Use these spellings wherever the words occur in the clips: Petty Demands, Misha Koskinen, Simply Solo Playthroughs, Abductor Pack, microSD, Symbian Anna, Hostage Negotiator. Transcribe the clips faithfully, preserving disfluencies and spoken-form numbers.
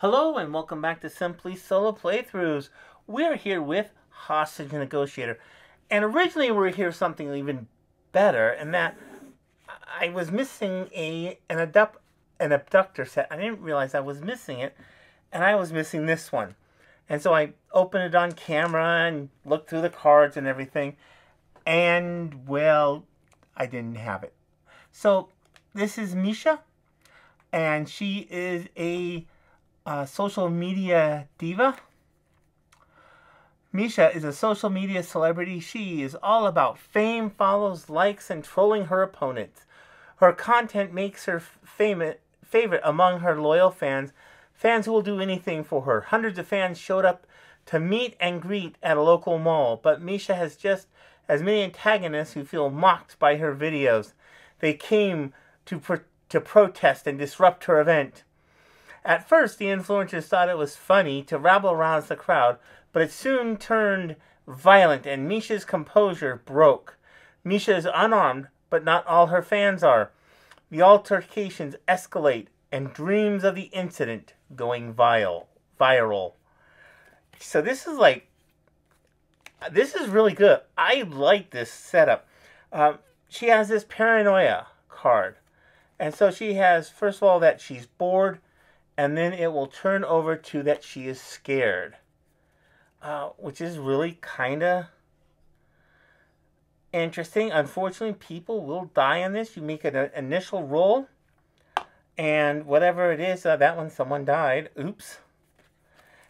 Hello and welcome back to Simply Solo Playthroughs. We're here with Hostage Negotiator. And originally we were here something even better, and that I was missing a an, abduct, an abductor set. I didn't realize I was missing it, and I was missing this one. And so I opened it on camera and looked through the cards and everything, and well, I didn't have it. So this is Misha, and she is a Uh, social media diva. Misha is a social media celebrity. She is all about fame, follows, likes, and trolling her opponents. Her content makes her famous, favorite among her loyal fans, fans who will do anything for her. Hundreds of fans showed up to meet and greet at a local mall, but Misha has just as many antagonists who feel mocked by her videos. They came to, pro to protest and disrupt her event. At first, the influencers thought it was funny to rabble rouse the crowd, but it soon turned violent and Misha's composure broke. Misha is unarmed, but not all her fans are. The altercations escalate and dreams of the incident going viral. So this is like, this is really good. I like this setup. Um, she has this paranoia card. And so she has, first of all, that she's bored. And then it will turn over to that she is scared. Uh, which is really kind of interesting. Unfortunately, people will die in this. You make an uh, initial roll. And whatever it is, uh, that one, someone died. Oops.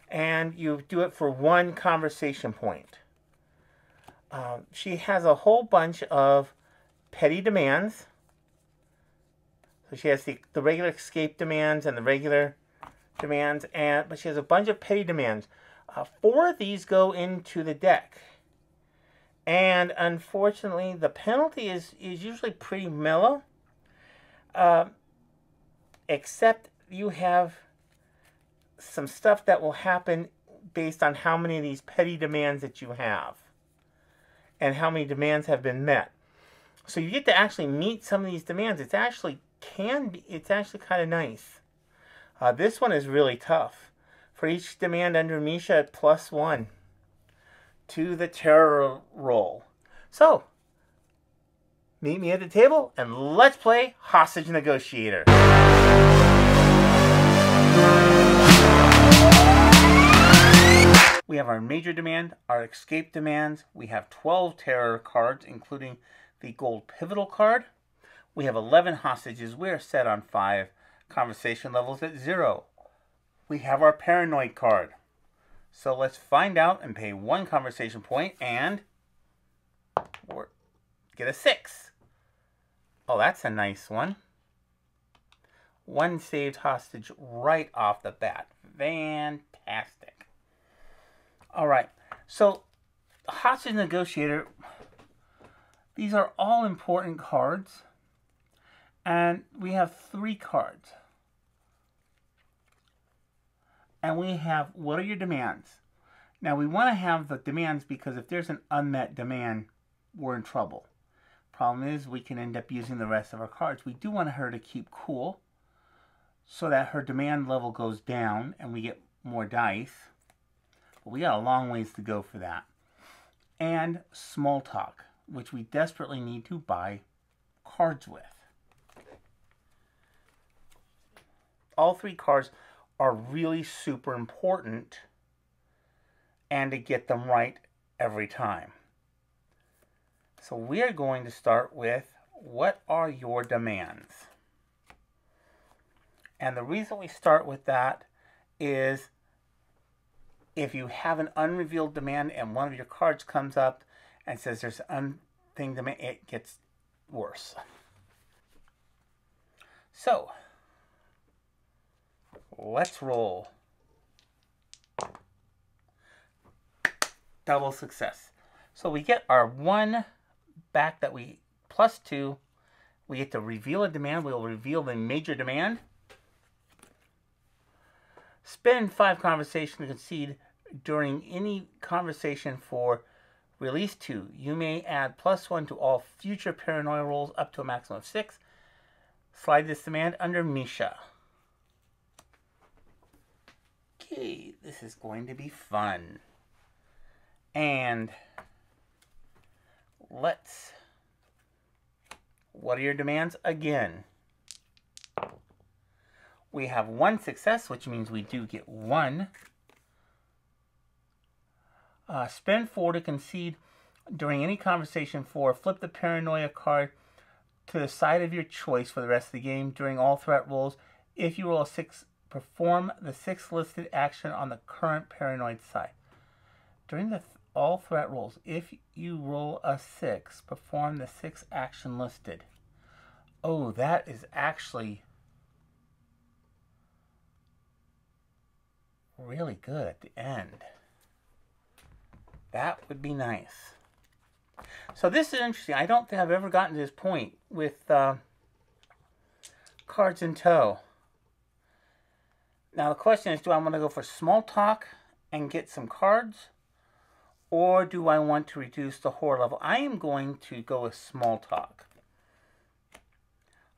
And you do it for one conversation point. Uh, she has a whole bunch of petty demands. So she has the, the regular escape demands and the regular demands, and but she has a bunch of petty demands. Uh, four of these go into the deck, and unfortunately, the penalty is is usually pretty mellow. Uh, except you have some stuff that will happen based on how many of these petty demands that you have, and how many demands have been met. So you get to actually meet some of these demands. It's actually can be. It's actually kind of nice. Uh, this one is really tough. For each demand under Misha at plus one to the terror roll. So, meet me at the table and let's play Hostage Negotiator. We have our major demand, our escape demands. We have twelve terror cards, including the gold pivotal card. We have eleven hostages. We are set on five. Conversation levels at zero. We have our paranoid card. So let's find out and pay one conversation point and get a six. Oh, that's a nice one. One saved hostage right off the bat. Fantastic. All right. So Hostage Negotiator, these are all important cards. And we have three cards. And we have, what are your demands? Now we want to have the demands because if there's an unmet demand, we're in trouble. Problem is, we can end up using the rest of our cards. We do want her to keep cool so that her demand level goes down and we get more dice. But we got a long ways to go for that. And small talk, which we desperately need to buy cards with. All three cards are really super important, and to get them right every time. So we are going to start with, what are your demands? And the reason we start with that is if you have an unrevealed demand and one of your cards comes up and says there's an unthing demand, it gets worse. So let's roll. Double success. So we get our one back that we, plus two, we get to reveal a demand. We'll reveal the major demand. Spend five conversation to concede during any conversation for release two. You may add plus one to all future paranoia rolls up to a maximum of six. Slide this demand under Misha. This is going to be fun. And let's... What are your demands? Again, we have one success, which means we do get one. Uh, spend four to concede during any conversation. Four, flip the paranoia card to the side of your choice for the rest of the game during all threat rolls. If you roll a six, perform the sixth listed action on the current paranoid side. During the th all threat rolls, if you roll a six, perform the sixth action listed. Oh, that is actually really good at the end. That would be nice. So this is interesting. I don't think I've ever gotten to this point with uh, cards in tow. Now the question is, do I want to go for small talk and get some cards? Or do I want to reduce the horror level? I am going to go with small talk.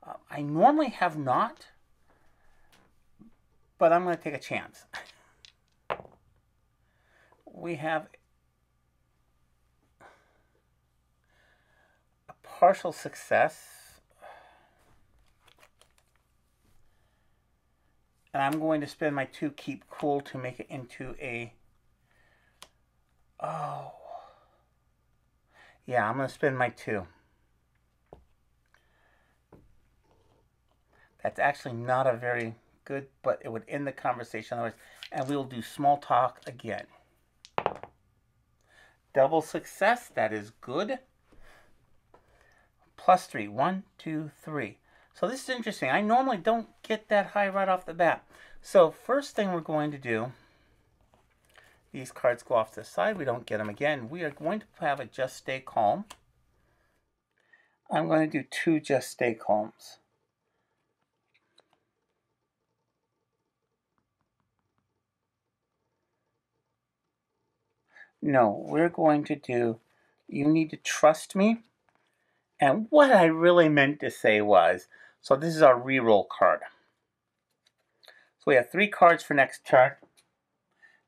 Uh, I normally have not, but I'm going to take a chance. We have... partial success, and I'm going to spend my two keep cool to make it into a, oh, yeah, I'm going to spend my two. That's actually not a very good, but it would end the conversation otherwise, and we will do small talk again. Double success, that is good. Plus three. One, two, three. So this is interesting. I normally don't get that high right off the bat. So first thing we're going to do, these cards go off to the side. We don't get them again. We are going to have a Just Stay Calm. I'm going to do two Just Stay Calms. No, we're going to do You Need to Trust Me. And what I really meant to say was, so this is our reroll card. So we have three cards for next turn,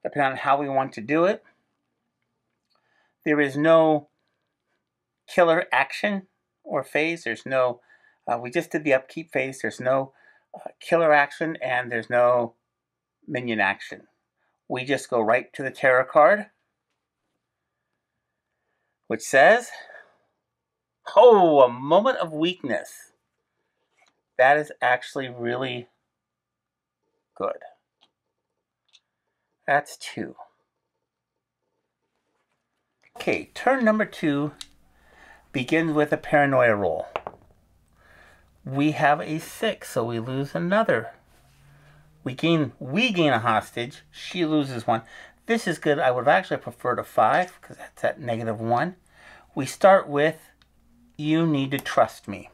depending on how we want to do it. There is no killer action or phase. There's no, uh, we just did the upkeep phase. There's no uh, killer action and there's no minion action. We just go right to the terror card, which says... Oh, a moment of weakness. That is actually really good. That's two. Okay, turn number two begins with a paranoia roll. We have a six, so we lose another. We gain, we gain a hostage. She loses one. This is good. I would have actually preferred a five because that's at negative one. We start with You Need to Trust Me.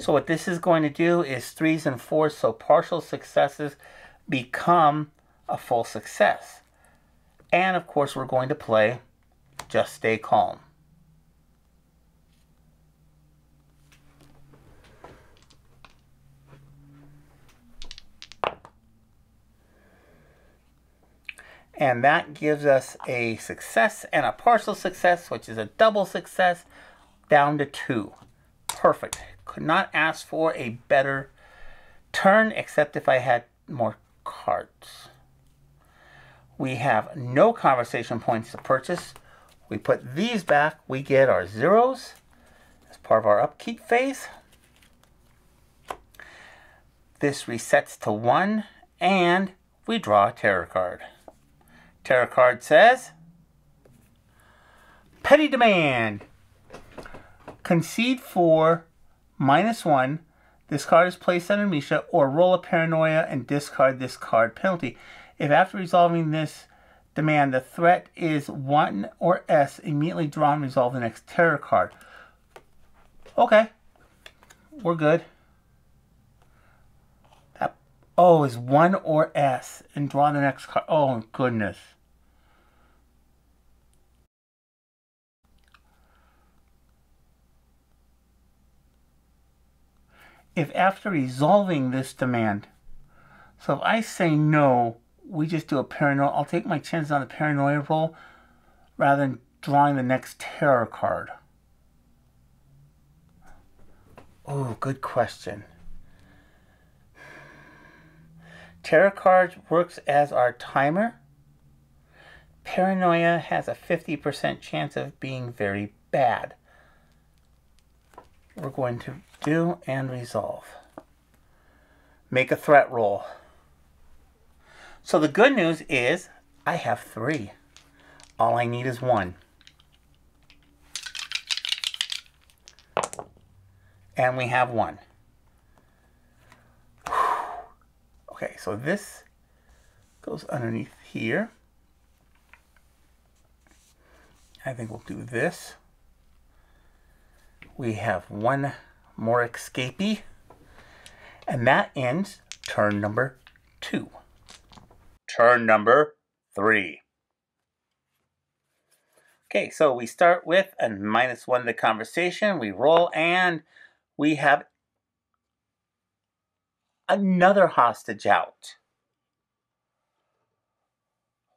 So what this is going to do is threes and fours, so partial successes become a full success. And of course we're going to play Just Stay Calm. And that gives us a success and a partial success, which is a double success, down to two. Perfect. Could not ask for a better turn, except if I had more cards. We have no conversation points to purchase. We put these back. We get our zeros as part of our upkeep phase. This resets to one, and we draw a terror card. Tarot card says, Petty Demand. Concede for minus one. This card is placed under Misha, or roll a paranoia and discard this card penalty. If after resolving this demand, the threat is one or S, immediately draw and resolve the next terror card. Okay, we're good. That O is one or S, and draw the next card. Oh, goodness. if after resolving this demand, so if I say no, we just do a paranoia, I'll take my chances on the paranoia roll rather than drawing the next terror card. Oh, good question. Terror card works as our timer. Paranoia has a fifty percent chance of being very bad. We're going to do and resolve. Make a threat roll. So the good news is I have three. All I need is one. And we have one. Okay, so this goes underneath here. I think we'll do this. We have one more escapee. And that ends turn number two. Turn number three. Okay, so we start with a minus one to the conversation. We roll and we have another hostage out.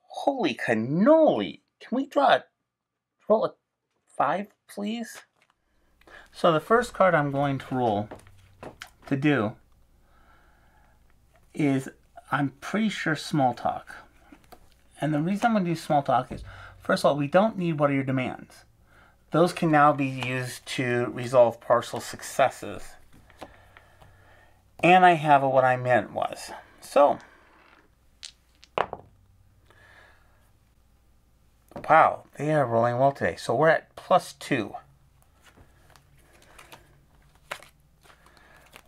Holy cannoli. Can we draw a roll a five, please? So the first card I'm going to roll to do is, I'm pretty sure, small talk. And the reason I'm going to do small talk is, first of all, we don't need what are your demands. Those can now be used to resolve partial successes. And I have a what I meant was. So, wow, they are rolling well today. So we're at plus two.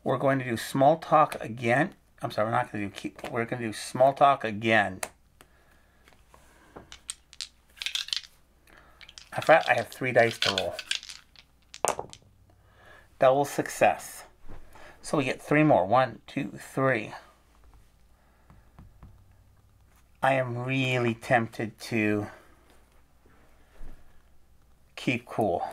We're going to do small talk again. I'm sorry, we're not going to do keep. We're going to do small talk again. I forgot I have three dice to roll. Double success. So we get three more. One, two, three. I am really tempted to keep cool.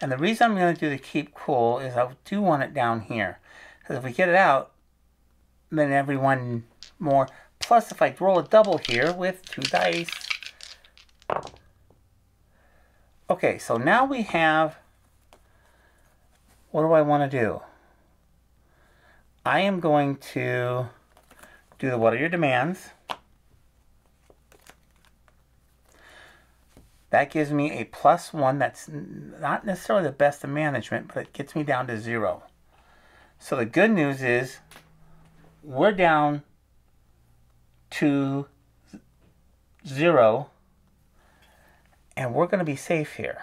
And the reason I'm going to do the keep cool is I do want it down here. Because if we get it out, then everyone more. Plus, if I roll a double here with two dice. Okay, so now we have, what do I want to do? I am going to do the what are your demands. That gives me a plus one. That's not necessarily the best of management, but it gets me down to zero. So the good news is we're down to zero, and we're going to be safe here.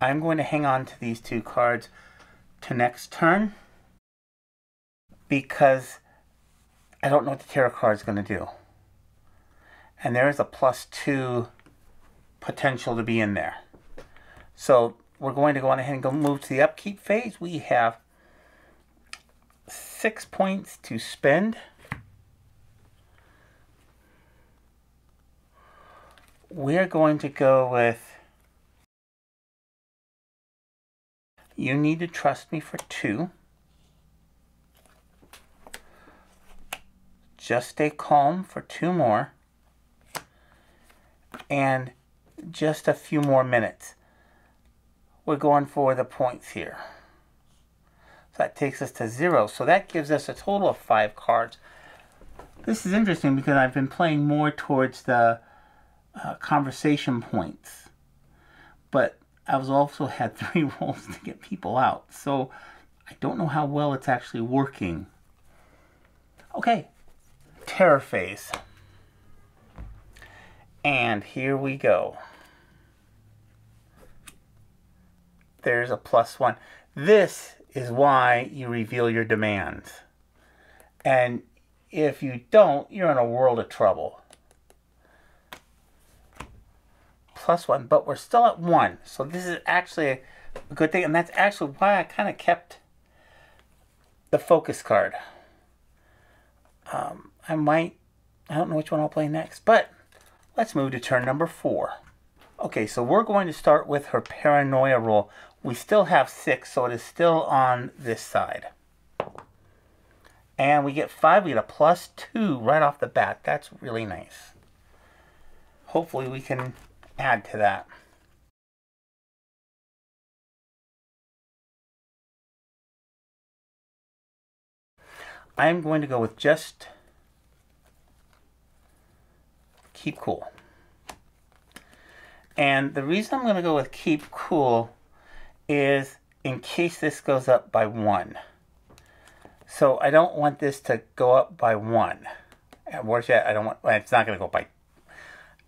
I'm going to hang on to these two cards to next turn because I don't know what the tarot card is going to do. And there is a plus two potential to be in there. So we're going to go on ahead and go move to the upkeep phase. We have six points to spend. We're going to go with you need to trust me for two. Just stay calm for two more. And just a few more minutes. We're going for the points here. So that takes us to zero. So that gives us a total of five cards. This is interesting because I've been playing more towards the uh, conversation points. But I was also had three rolls to get people out. So I don't know how well it's actually working. Okay. Terror phase. And here we go. There's a plus one. This is why you reveal your demands. And if you don't, you're in a world of trouble. Plus one, but we're still at one. So this is actually a good thing. And that's actually why I kind of kept the focus card. Um, I might, I don't know which one I'll play next, but let's move to turn number four. Okay, so we're going to start with her paranoia roll. We still have six, so it is still on this side. And we get five, we get a plus two right off the bat. That's really nice. Hopefully we can add to that. I'm going to go with just keep cool. And the reason I'm going to go with keep cool is in case this goes up by one. So I don't want this to go up by one. And worse yet, I don't want, it's not going to go up by,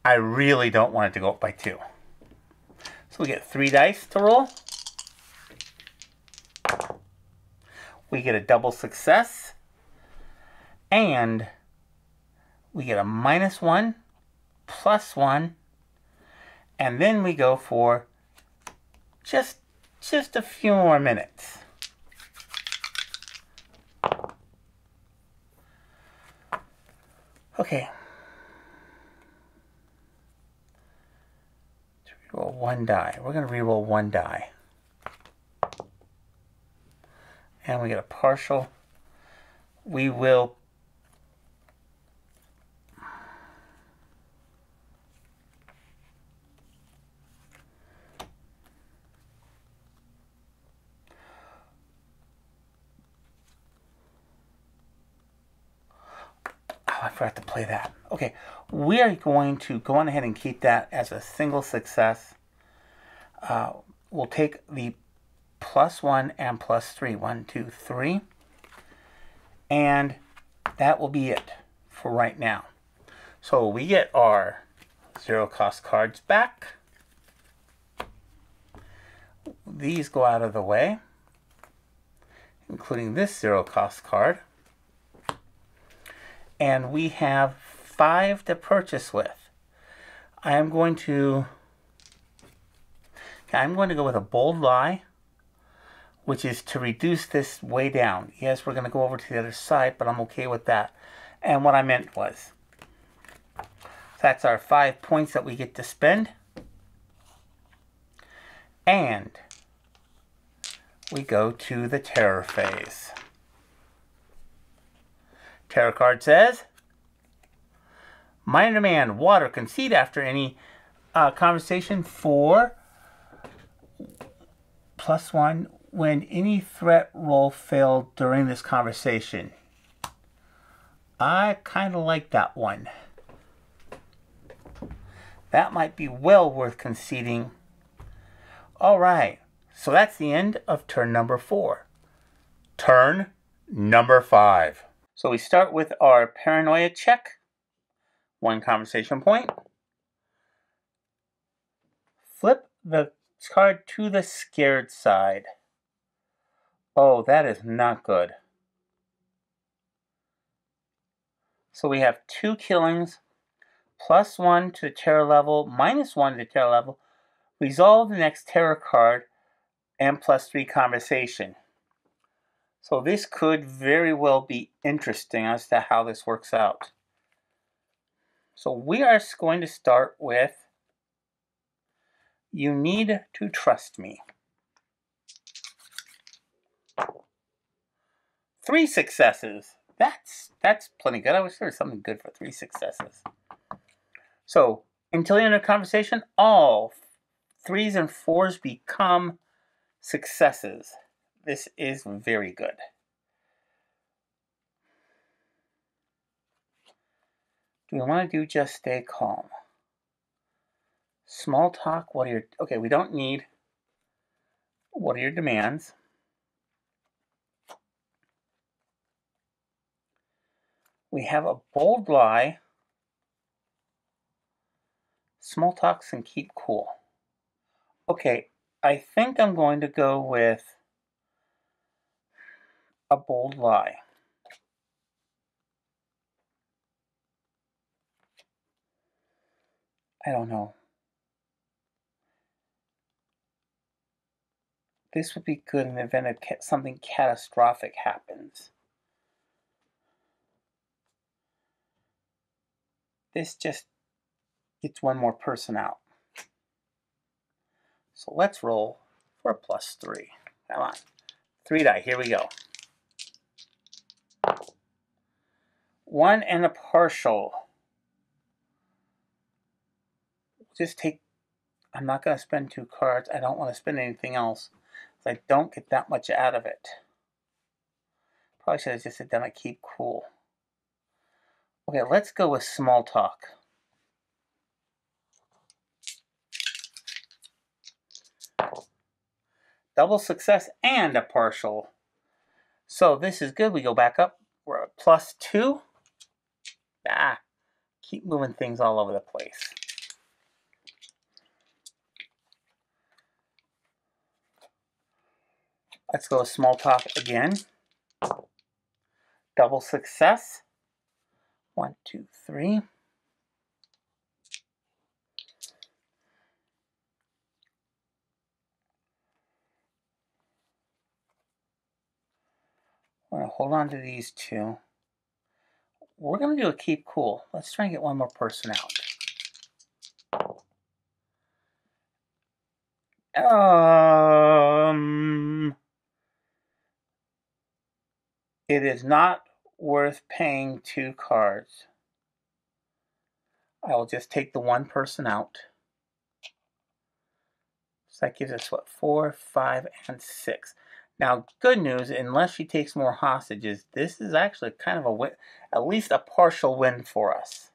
I really don't want it to go up by two. So we get three dice to roll. We get a double success. And we get a minus one, plus one, and then we go for just, just a few more minutes. Okay. Re-roll one die. We're going to re-roll one die. And we get a partial. We will... I forgot to play that. Okay, we are going to go on ahead and keep that as a single success. Uh, we'll take the plus one and plus three. One, two, three. And that will be it for right now. So we get our zero cost cards back. These go out of the way, including this zero cost card. And we have five to purchase with. I am going to, I'm going to go with a bold lie, which is to reduce this way down. Yes, we're going to go over to the other side, but I'm okay with that. And what I meant was, that's our five points that we get to spend. And we go to the terror phase. Tarot card says, minor demand, water, concede after any uh, conversation for plus one when any threat roll failed during this conversation. I kind of like that one. That might be well worth conceding. All right, so that's the end of turn number four. Turn number five. So we start with our paranoia check, one conversation point, flip the card to the scared side. Oh, that is not good. So we have two killings, plus one to the terror level, minus one to the terror level, resolve the next terror card, and plus three conversation. So this could very well be interesting as to how this works out. So we are going to start with, you need to trust me. Three successes. That's, that's plenty good. I wish there was something good for three successes. So until the end of the conversation, all threes and fours become successes. This is very good. Do we want to do just stay calm? Small talk, what are your... Okay, we don't need... What are your demands? We have a bold lie. Small talks and keep cool. Okay, I think I'm going to go with... a bold lie. I don't know. This would be good in the event of ca- something catastrophic happens. this just gets one more person out. So let's roll for a plus three. Come on. Three die. Here we go. One and a partial. Just take... I'm not going to spend two cards. I don't want to spend anything else. I don't get that much out of it. Probably should have just done a keep cool. Okay, let's go with small talk. Double success and a partial. So this is good. We go back up. We're at plus two. Ah, keep moving things all over the place. Let's go with small talk again. Double success. One, two, three. I'm going to hold on to these two. We're going to do a keep cool. Let's try and get one more person out. Um, it is not worth paying two cards. I will just take the one person out. So that gives us, what, four, five, and six. Now, good news, unless she takes more hostages, this is actually kind of a win, at least a partial win for us.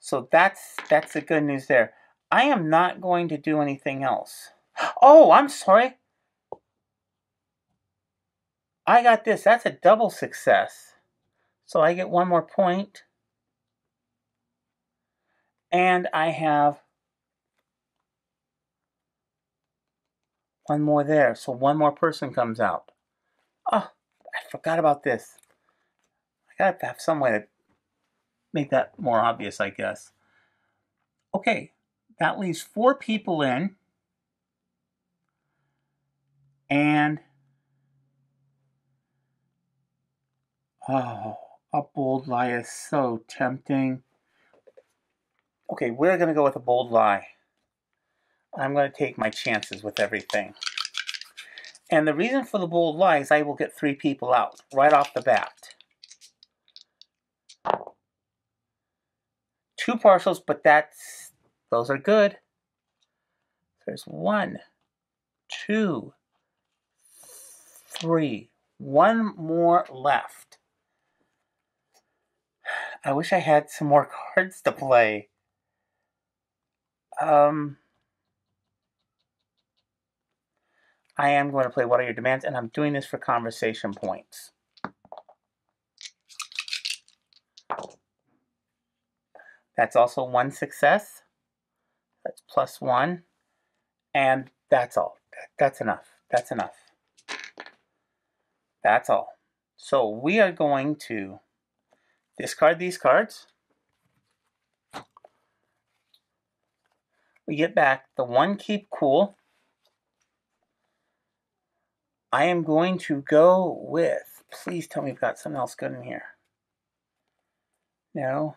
So that's that's the good news there. I am not going to do anything else. Oh, I'm sorry. I got this. That's a double success. So I get one more point. And I have... one more there, so one more person comes out. Oh, I forgot about this. I gotta have some way to make that more obvious, I guess. Okay, that leaves four people in. And... oh, a bold lie is so tempting. Okay, we're gonna go with a bold lie. I'm going to take my chances with everything. And the reason for the bold lie is I will get three people out right off the bat. Two partials, but that's, those are good. There's one, two, three. One more left. I wish I had some more cards to play. Um... I am going to play What Are Your Demands, and I'm doing this for conversation points. That's also one success. That's plus one. And that's all. That's enough. That's enough. That's all. So we are going to discard these cards. We get back the one keep cool. I am going to go with... please tell me we've got something else good in here. No.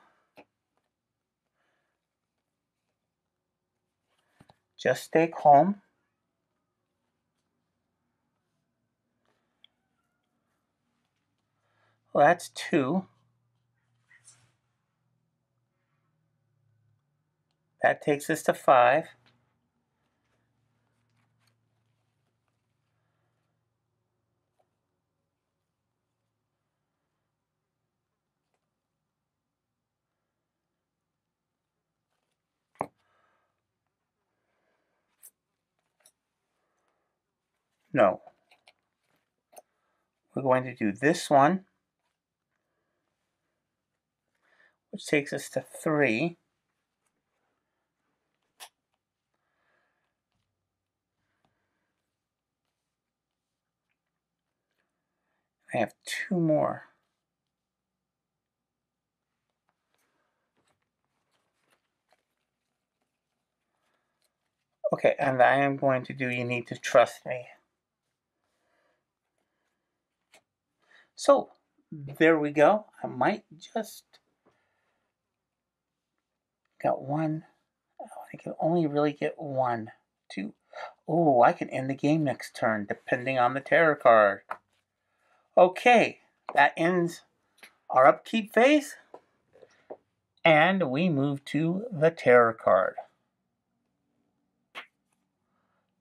Just stay calm. Well, that's two. That takes us to five. No. We're going to do this one, which takes us to three. I have two more. Okay, and I am going to do You Need to Trust Me. So, there we go. I might just Got one. I can only really get one. Two. Oh, I can end the game next turn, depending on the tarot card. Okay, that ends our upkeep phase. And we move to the tarot card.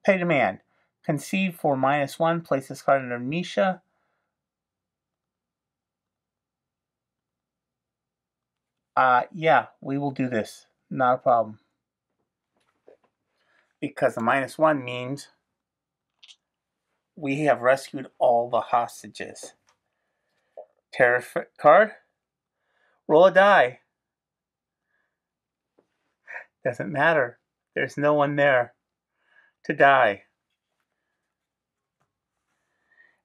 Petty Demand. Concede for minus one. Place this card under Misha. Uh, yeah, we will do this. Not a problem. Because the minus one means we have rescued all the hostages. Tarot card. Roll a die. Doesn't matter. There's no one there to die.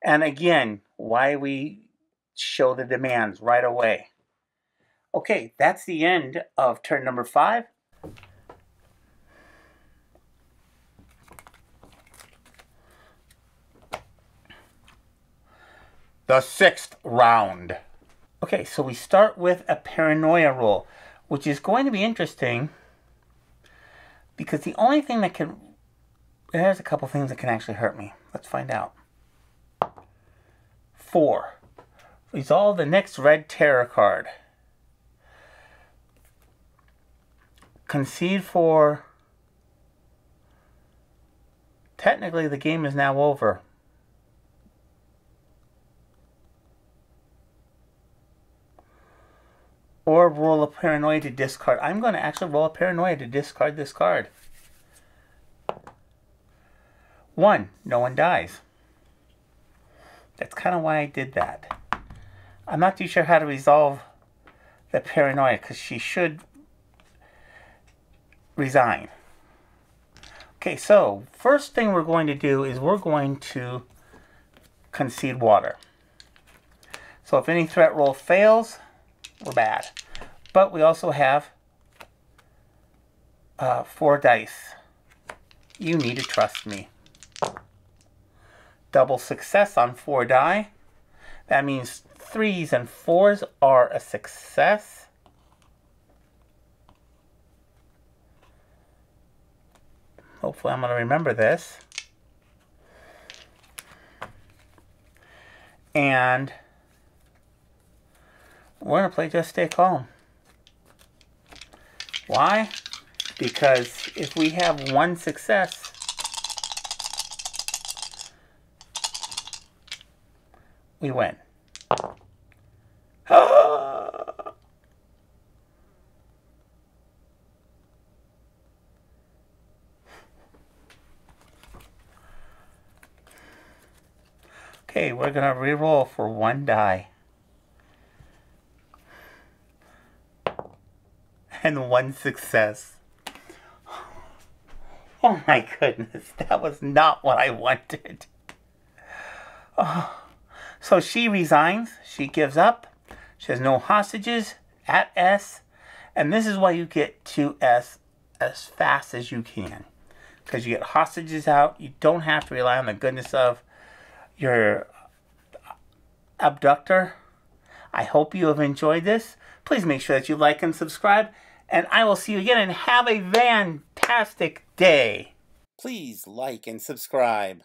And again, why we show the demands right away. Okay, that's the end of turn number five. The sixth round. Okay, so we start with a paranoia roll, which is going to be interesting because the only thing that can... There's a couple things that can actually hurt me. Let's find out. Four. Resolve the next red tarot card. Concede for... Technically, the game is now over. Or roll a paranoia to discard. I'm going to actually roll a paranoia to discard this card. One. No one dies. That's kind of why I did that. I'm not too sure how to resolve the paranoia because she should resign. Okay, so first thing we're going to do is we're going to concede water. So if any threat roll fails, we're bad. But we also have uh, four dice. You need to trust me. Double success on four die. That means threes and fours are a success. Hopefully I'm going to remember this. And we're going to play Just Stay Calm. Why? Because if we have one success, we win. Ah! Okay, we're gonna re-roll for one die. And one success. Oh my goodness, that was not what I wanted. Oh. So she resigns, she gives up, she has no hostages at S, and this is why you get to S as fast as you can. Because you get hostages out, you don't have to rely on the goodness of your abductor. I hope you have enjoyed this. Please make sure that you like and subscribe, and I will see you again and have a fantastic day. Please like and subscribe.